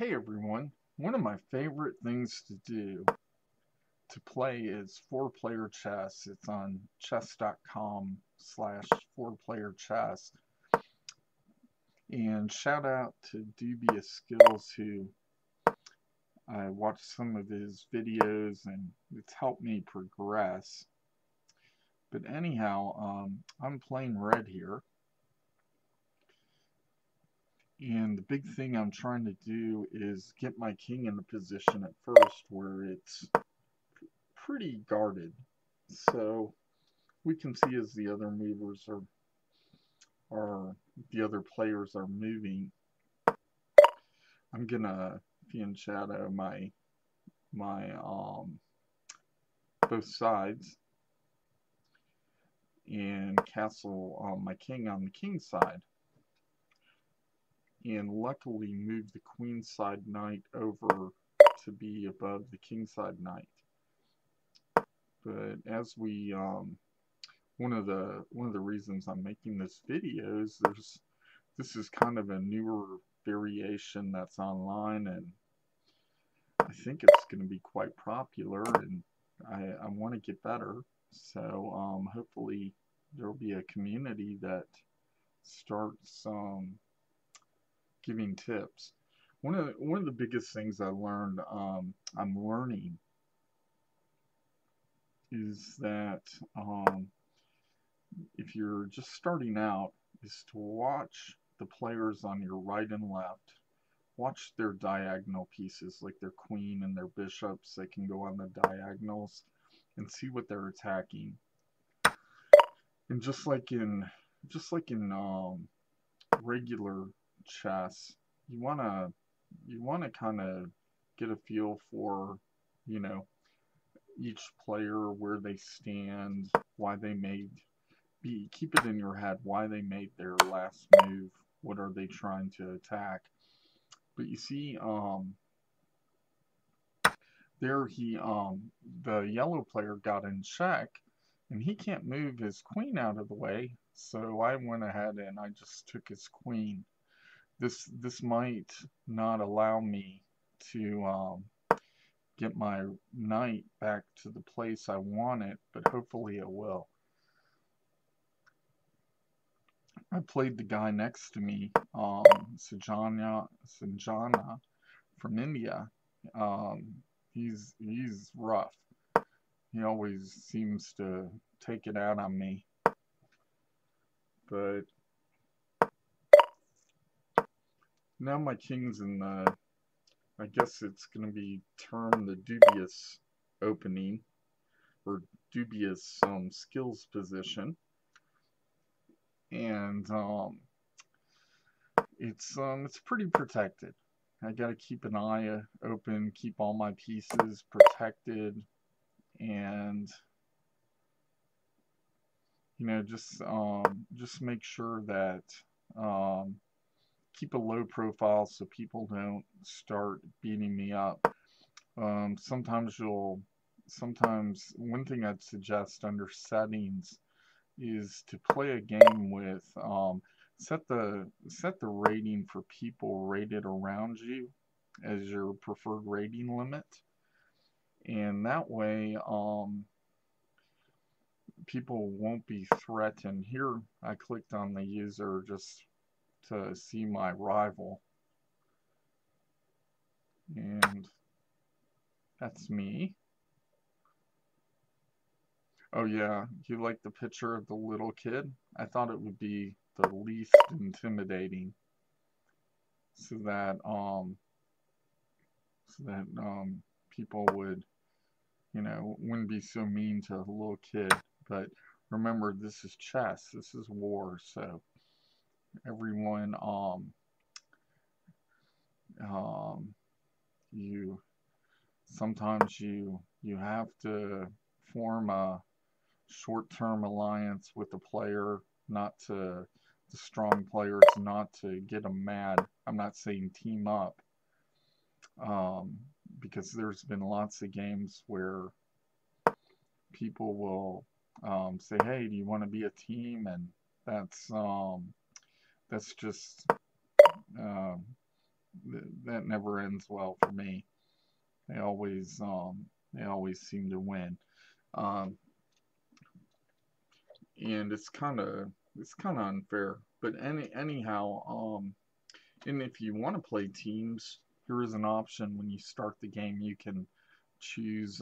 Hey everyone, one of my favorite things to do to play is four-player chess. It's on chess.com/four-player chess. And shout out to Dubious Skills, who I watched some of his videos and it's helped me progress. But anyhow, I'm playing red here. And the big thing I'm trying to do is get my king in the position at first where it's pretty guarded. So we can see as the other movers are the other players are moving. I'm gonna fian shadow my both sides and castle my king on the king side. And luckily moved the queenside knight over to be above the kingside knight. But as we, one of the reasons I'm making this video is this is kind of a newer variation that's online, and I think it's going to be quite popular, and I want to get better. So hopefully there'll be a community that starts giving tips. One of the biggest things I learned, I'm learning, is that if you're just starting out, is to watch the players on your right and left. Watch their diagonal pieces, like their queen and their bishops. They can go on the diagonals and see what they're attacking. And just like in regular chess, you wanna kind of get a feel for, you know, each player, where they stand, why they made, keep it in your head why they made their last move, what are they trying to attack. But you see there he the yellow player got in check and he can't move his queen out of the way, so I went ahead and I just took his queen. This might not allow me to get my knight back to the place I want it, but hopefully it will. I played the guy next to me, Sanjana from India. He's rough. He always seems to take it out on me, but now my king's in the, I guess it's going to be termed the dubious opening, or dubious skills position. And it's pretty protected. I got to keep an eye open, keep all my pieces protected, and you know, just make sure that keep a low profile so people don't start beating me up. Sometimes one thing I'd suggest under settings is to play a game with set the rating for people rated around you as your preferred rating limit, and that way people won't be threatened. Here I clicked on the user just to see my rival, and that's me. Oh yeah, you like the picture of the little kid? I thought it would be the least intimidating, so that people would, you know, wouldn't be so mean to a little kid. But remember, this is chess, this is war, so everyone, you sometimes you have to form a short-term alliance with the player, not to the strong players, not to get them mad. I'm not saying team up, because there's been lots of games where people will say, "Hey, do you want to be a team?" and that's just that never ends well for me. They always seem to win, and it's kind of unfair. But anyhow, and if you want to play teams, here is an option. When you start the game, you can choose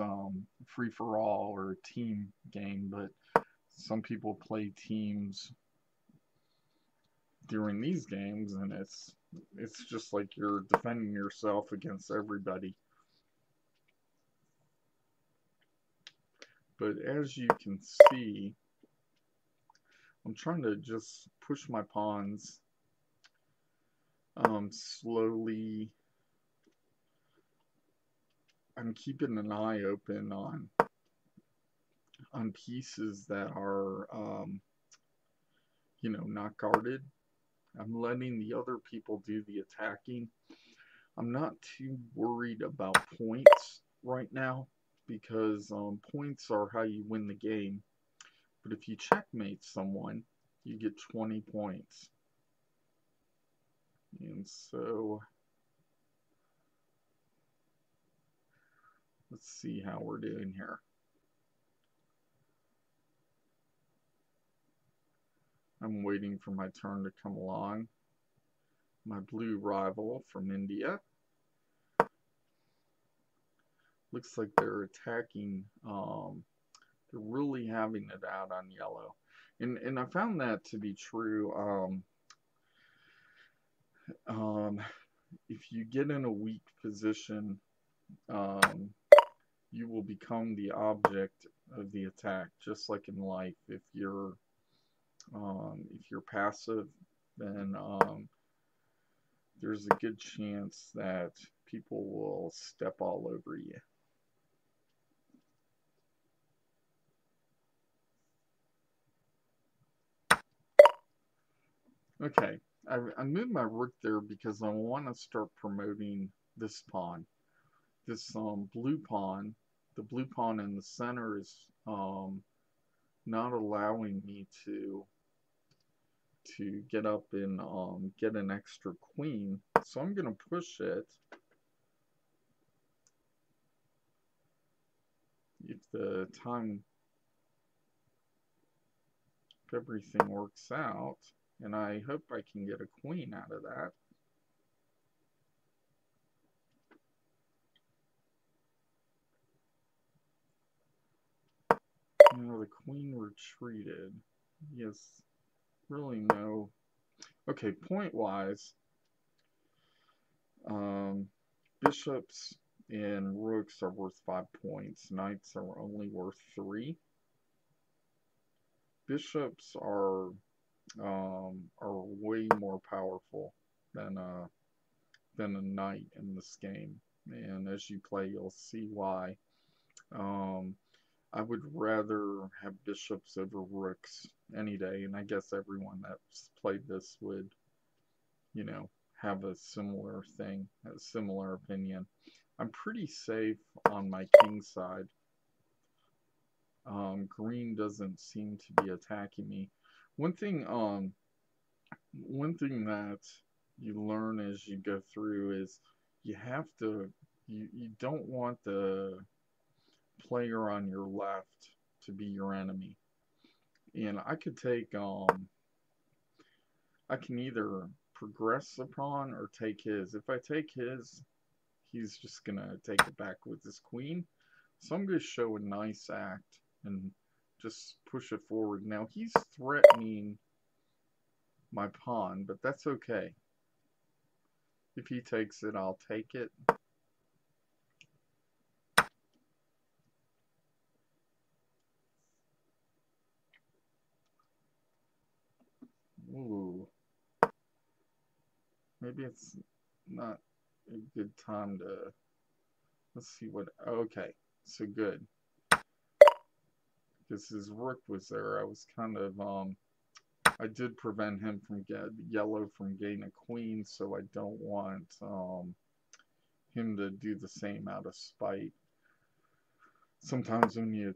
free for all or team game. But some people play teams during these games, and it's just like you're defending yourself against everybody. But as you can see, I'm trying to just push my pawns slowly. I'm keeping an eye open on pieces that are not guarded. I'm letting the other people do the attacking. I'm not too worried about points right now, because points are how you win the game. But if you checkmate someone, you get 20 points. And so, let's see how we're doing here. I'm waiting for my turn to come along. My blue rival from India. Looks like they're attacking, they're really having it out on yellow. And I found that to be true. If you get in a weak position, you will become the object of the attack, just like in life. If you're passive, then there's a good chance that people will step all over you. Okay, I moved my rook there because I want to start promoting this pawn. This blue pawn, the blue pawn in the center is not allowing me to get up and get an extra queen. So I'm going to push it. If the time, if everything works out, and I hope I can get a queen out of that. Now the queen retreated. Yes, really no. Okay, point wise, bishops and rooks are worth 5 points. Knights are only worth 3. Bishops are way more powerful than a knight in this game. And as you play, you'll see why. I would rather have bishops over rooks any day. And I guess everyone that's played this would, have a similar thing, a similar opinion. I'm pretty safe on my king side. Green doesn't seem to be attacking me. One thing that you learn as you go through is you don't want the player on your left to be your enemy. And I could take I can either progress the pawn or take his. If I take his, he's just going to take it back with his queen. So I'm going to show a nice act and just push it forward. Now, he's threatening my pawn, but that's okay. If he takes it, I'll take it. Ooh. Maybe it's not a good time to, let's see what, okay, so good, because his rook was there. I was kind of, I did prevent him from yellow from getting a queen, so I don't want him to do the same out of spite. Sometimes when you,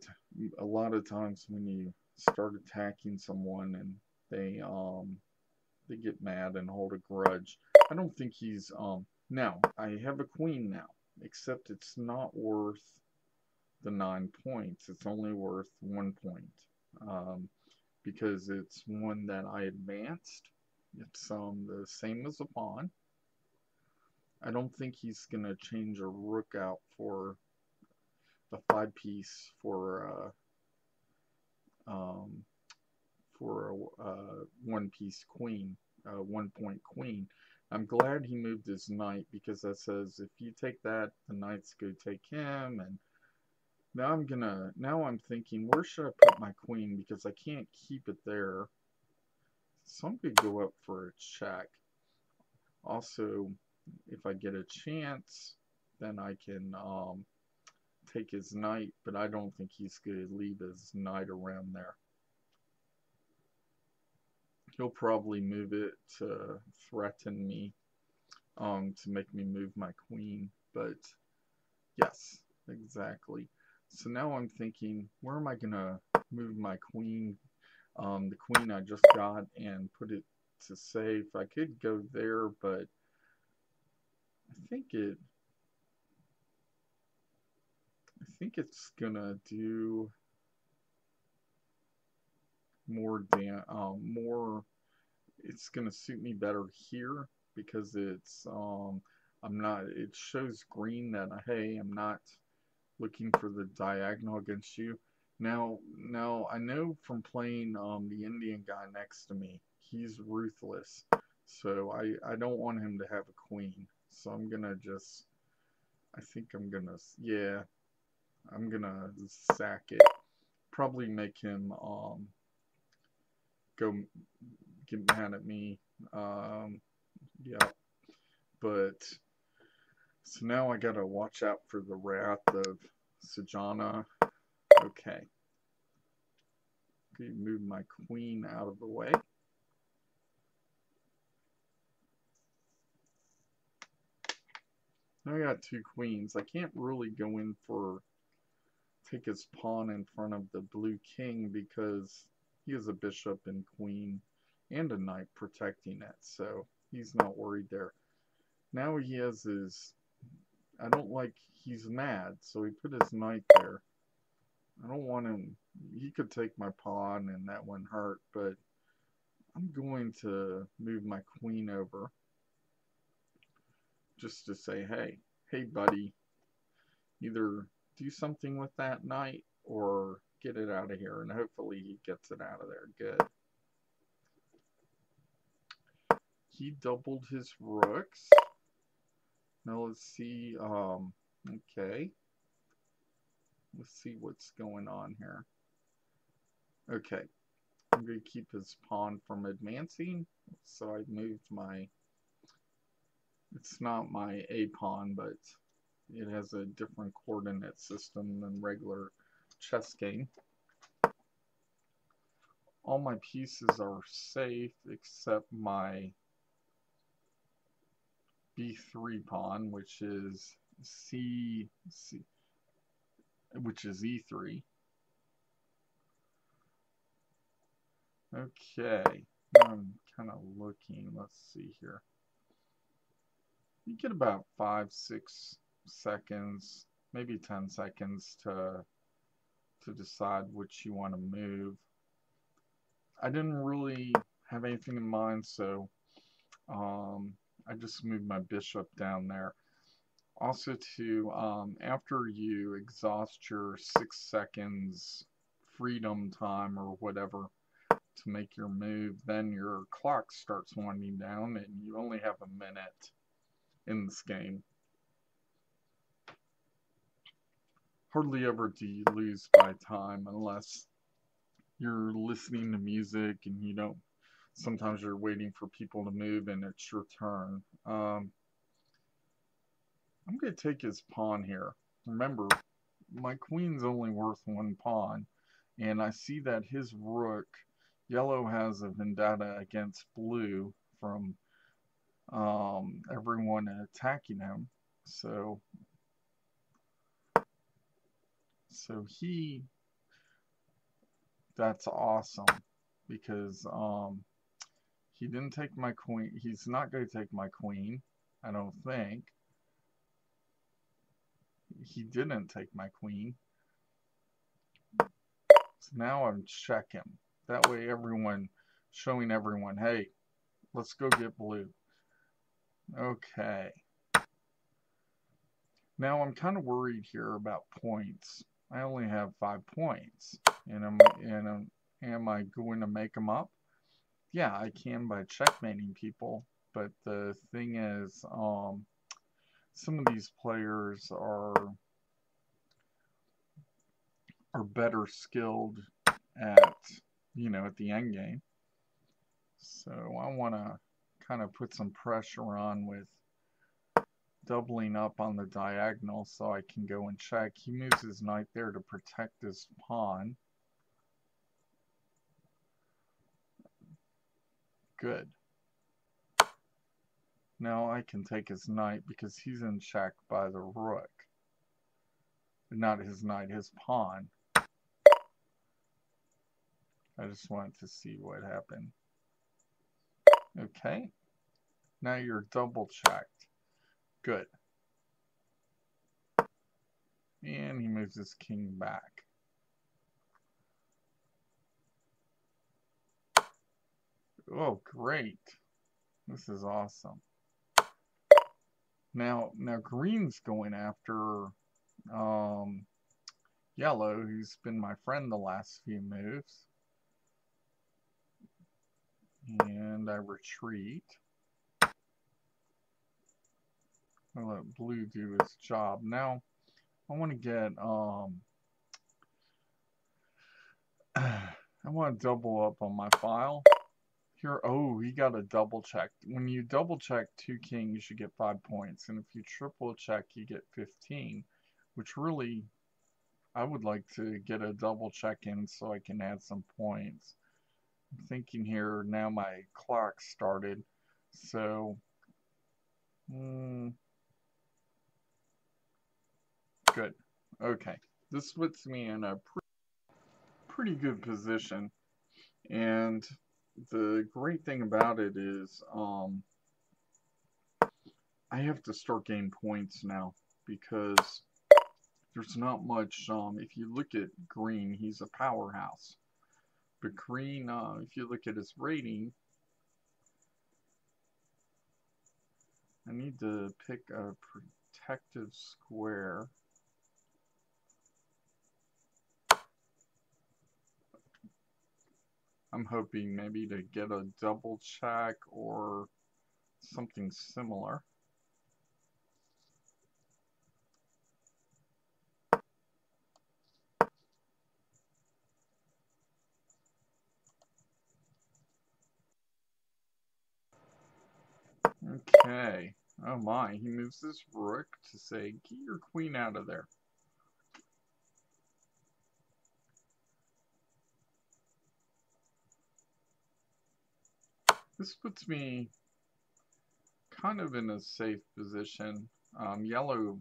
a lot of times when you start attacking someone and they get mad and hold a grudge, I don't think he's Now, I have a queen now, except it's not worth the 9 points. It's only worth 1 point because it's one that I advanced. It's the same as a pawn. I don't think he's going to change a rook out for the 5-piece for a 1-piece queen, 1-point queen. I'm glad he moved his knight, because that says if you take that, the knight's going to take him. And now I'm thinking, where should I put my queen, because I can't keep it there. So I'm going to go up for a check. Also, if I get a chance, then I can take his knight, but I don't think he's going to leave his knight around there. He'll probably move it to threaten me, to make me move my queen, but yes, exactly. So now I'm thinking, where am I going to move my queen, the queen I just got, and put it to save? I could go there, but I think it's gonna do more it's gonna suit me better here, because it's it shows green that hey, I'm not looking for the diagonal against you. Now I know from playing the Indian guy next to me, he's ruthless, so I don't want him to have a queen. So I'm gonna just, I'm gonna sack it. Probably make him go get mad at me. Yeah. But so now I gotta watch out for the wrath of Sanjana. Okay. Okay, move my queen out of the way. Now I got two queens. I can't really go in for take his pawn in front of the blue king, because he has a bishop and queen and a knight protecting it, so he's not worried there. Now he has his, I don't like, he's mad, so he put his knight there. I don't want him, he could take my pawn and that wouldn't hurt, but I'm going to move my queen over. Just to say, hey buddy, either do something with that knight or get it out of here, and hopefully he gets it out of there. Good. He doubled his rooks. Now let's see, okay. Let's see what's going on here. Okay, I'm going to keep his pawn from advancing, so I moved my, it's not my A pawn, but it has a different coordinate system than regular chess game. All my pieces are safe except my B3 pawn, which is which is E3. Okay, I'm kind of looking. Let's see here. You get about 5, 6 seconds, maybe 10 seconds to decide which you want to move. I didn't really have anything in mind, so I just moved my bishop down there. Also, to after you exhaust your 6 seconds freedom time or whatever to make your move, then your clock starts winding down, and you only have a minute in this game. Hardly ever do you lose by time, unless you're listening to music and you don't, sometimes you're waiting for people to move and it's your turn. I'm going to take his pawn here. Remember, my queen's only worth 1 pawn, and I see that his rook, yellow has a vendetta against blue from everyone attacking him, so he, that's awesome, because he didn't take my queen, he's not going to take my queen, I don't think. He didn't take my queen. So now I'm checking. That way everyone, showing everyone, hey, let's go get blue. Okay. Now I'm kind of worried here about points. I only have 5 points. And am I going to make them up? Yeah, I can by checkmating people. But the thing is, some of these players are better skilled at, you know, at the end game. So I want to kind of put some pressure on with doubling up on the diagonal so I can go and check. He moves his knight there to protect his pawn. Good. Now I can take his knight because he's in check by the rook. Not his knight, his pawn. I just wanted to see what happened. Okay. Now you're double checked. Good. And he moves his king back. Oh, great. This is awesome. Now green's going after yellow, who's been my friend the last few moves. And I retreat. I'll let blue do his job. Now I want to get I want to double up on my file. Here, oh, he got a double check. When you double check two kings, you get 5 points. And if you triple check, you get 15, which really, I would like to get a double check in so I can add some points. I'm thinking here, now my clock started. So, good. Okay. This puts me in a pretty good position. And the great thing about it is I have to start gaining points now because there's not much. If you look at green, he's a powerhouse. But green, if you look at his rating, I need to pick a protective square. I'm hoping maybe to get a double check or something similar. Okay. Oh my, he moves this rook to say, get your queen out of there. This puts me kind of in a safe position. Yellow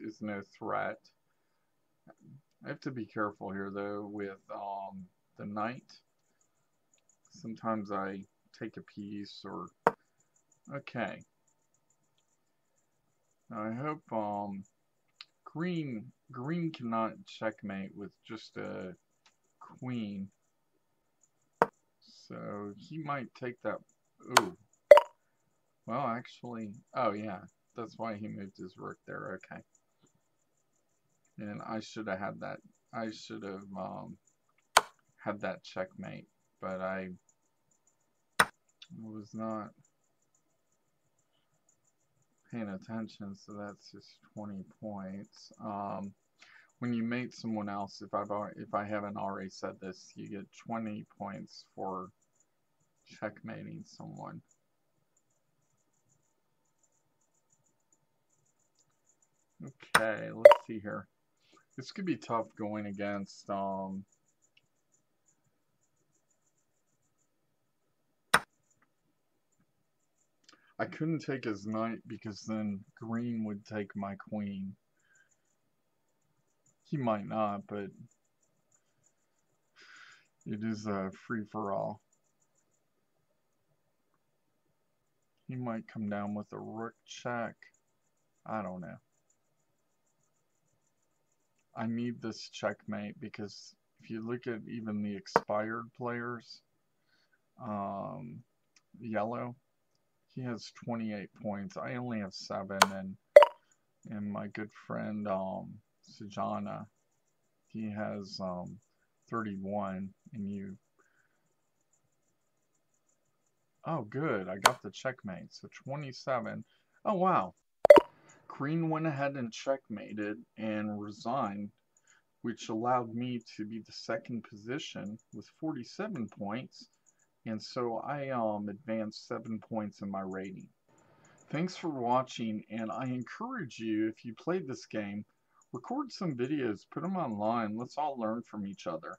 is no threat. I have to be careful here though with the knight. Sometimes I take a piece or okay. I hope green cannot checkmate with just a queen. So he might take that. Ooh. Well, actually, oh yeah, that's why he moved his rook there. Okay. And I should have had that. I should have had that checkmate, but I was not paying attention. So that's just 20 points. When you mate someone else, if I haven't already said this, you get 20 points for checkmating someone. Okay, let's see here. This could be tough going against I couldn't take his knight because then green would take my queen. He might not, but it is a free-for-all. He might come down with a rook check. I don't know. I need this checkmate because if you look at even the expired players, yellow, he has 28 points. I only have 7, and my good friend Sanjana, he has 31, and you. Oh, good. I got the checkmate. So 27. Oh, wow. Kareen went ahead and checkmated and resigned, which allowed me to be the second position with 47 points. And so I advanced 7 points in my rating. Thanks for watching, and I encourage you, if you played this game, record some videos, put them online. Let's all learn from each other.